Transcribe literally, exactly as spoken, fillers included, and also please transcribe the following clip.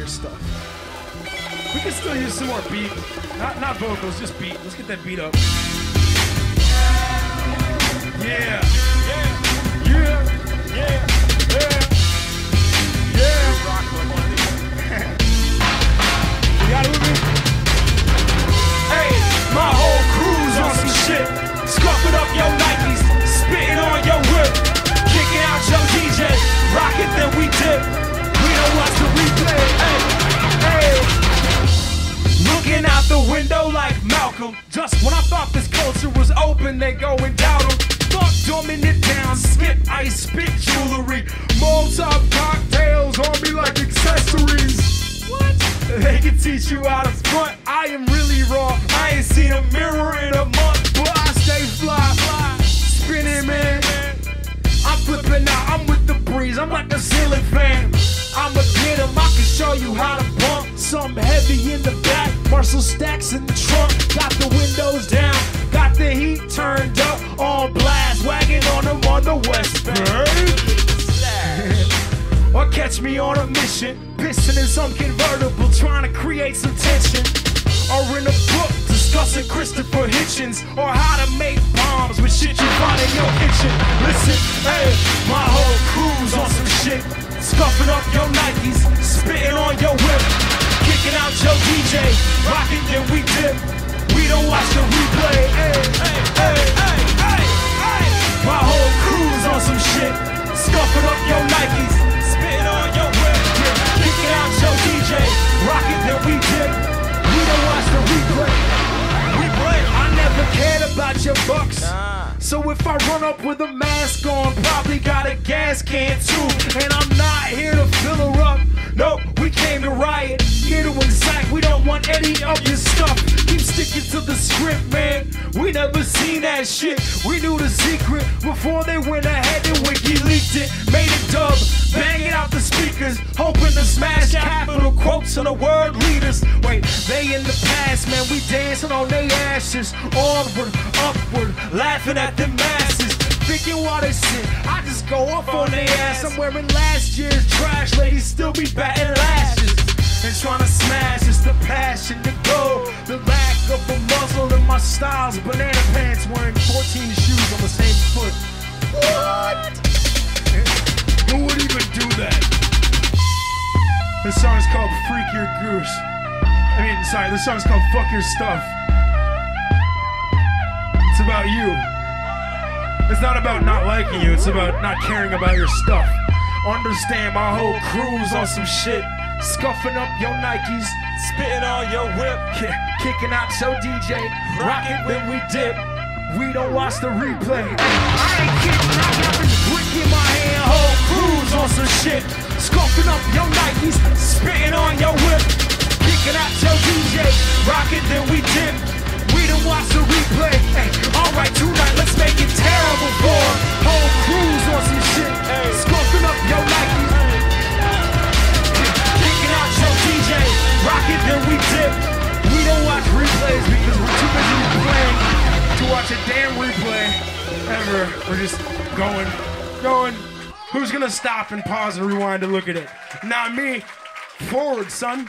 your stuff. We can still use some more beat. Not, not vocals, just beat. Let's get that beat up. Yeah. Yeah. Yeah. Yeah. Yeah. Yeah. Rock up on this. You got it with me? Hey, my whole crew's on some shit. Scuffing up your Nikes, spitting on your whip, kicking out your D J. Rock it, then we dip. We don't watch the replay. Hey, hey. Looking out the window like Malcolm. Just when I thought this culture was open, they go and doubt them. Fuck dumbing it down, skip ice, spit jewelry. Molotov cocktails on me like accessories. What? They can teach you how to front. I am really raw. I ain't seen a mirror in a month, but I stay fly. fly. Spinning, man. I'm flipping out, I'm with the breeze. I'm like a ceiling fan. I'm a kid, I can show you how to bump. Something heavy in the back, Marcel Stacks in the trunk. Got the windows down, got the heat turned up. On blast, wagging on them on the West Bank. Or catch me on a mission, pissing in some convertible, trying to create some tension. Or in a book, discussing Christopher Hitchens. Or how to make bombs with shit you find in your kitchen. Listen, hey, my whole crew's on some shit. Scuffing up your Nikes, spitting on your whip, kicking out your D J, rocking then we dip. We don't watch the replay. Hey, hey, hey, hey, hey, hey. My whole crew's on some shit. Scuffing up your Nikes, spitting on your whip, kicking out your D J, rocking then we dip. We don't watch the replay. Replay. I never cared about your bucks. Nah. So if I run up with a mask on, probably got a gas can too. And I'm not here to fill her up. Nope, we came to riot, here to incite. We don't want any of your stuff. Keep sticking to the script, man. We never seen that shit. We knew the secret before they went ahead and wiki leaked it. Made a dub, banging out the speakers, hoping to smash capital quotes on the word leaders. Wait, they in the past, man. We dancing on their ashes, onward, upward, laughing at the masses, thinking while they sit. I just go up on their ass. I'm wearing last year's trash. Ladies still be batting lashes and trying to smash. It's the passion to go, the lack of a muzzle in my styles. Banana pants, wearing fourteen shoes on the same foot. What? Who would even do that? This song's called Freak Your Goose. I mean, sorry, this song's called Fuck Your Stuff. It's about you. It's not about not liking you, it's about not caring about your stuff. Understand, my whole crew's on some shit. Scuffing up your Nikes, spitting on your whip, yeah. Kicking out your D J, rocking when we dip. We don't watch the replay. I ain't kidding, I got this brick in my hand. Whole crew's on some shit. Scuffing up your Nikes, spitting on your whip, kicking out your D J, rocking then we dip. We done watch the replay. Hey, alright, tonight let's make it terrible for them. Whole crews on some shit. Hey. Scuffing up your Nikes, kicking out your D J, rocking then we dip. We don't watch replays because we're too busy playing to watch a damn replay ever. We're just going, going. Who's gonna stop and pause and rewind and look at it? Not me. Forward, son.